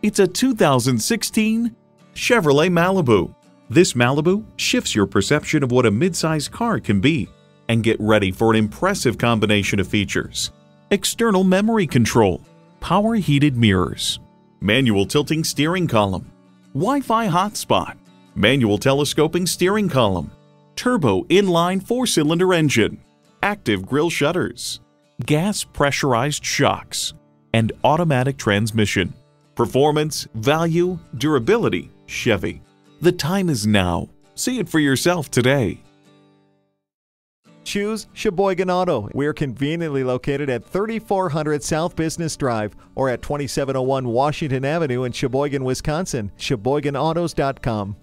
It's a 2016 Chevrolet Malibu. This Malibu shifts your perception of what a midsize car can be, and get ready for an impressive combination of features. External memory control, power heated mirrors, manual tilting steering column, Wi-Fi hotspot, manual telescoping steering column, turbo inline 4-cylinder engine, active grille shutters, gas pressurized shocks, and automatic transmission. Performance, value, durability, Chevy. The time is now. See it for yourself today. Choose Sheboygan Auto. We're conveniently located at 3400 South Business Drive or at 2701 Washington Avenue in Sheboygan, Wisconsin. SheboyganAutos.com.